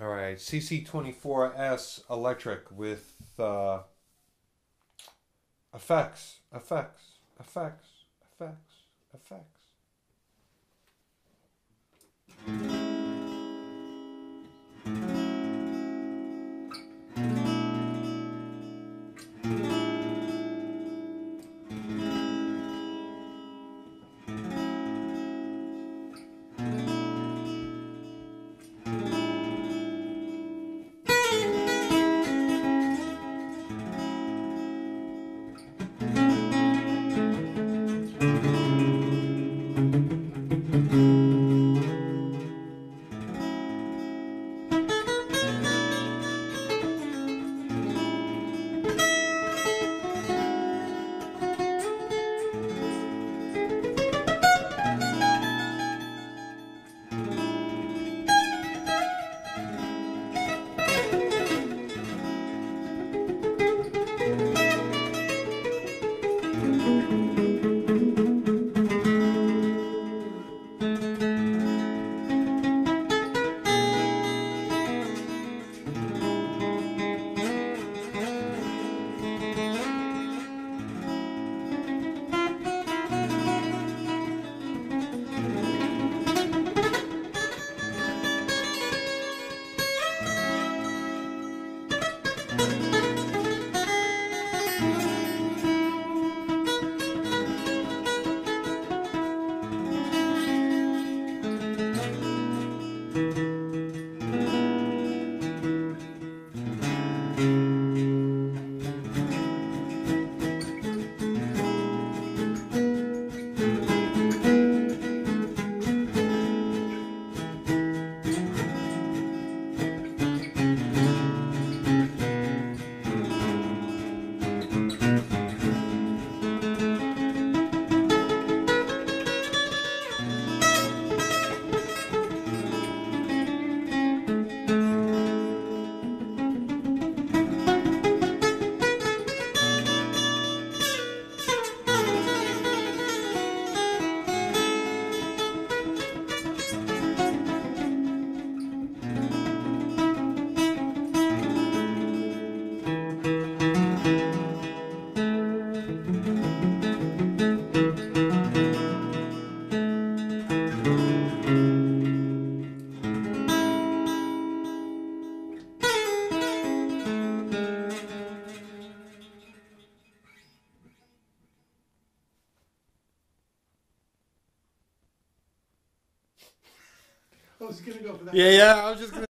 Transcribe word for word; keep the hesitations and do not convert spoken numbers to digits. All right, C C twenty-four S electric with uh, effects, effects, effects, effects, effects. I was gonna go for that. Yeah, yeah, I was just gonna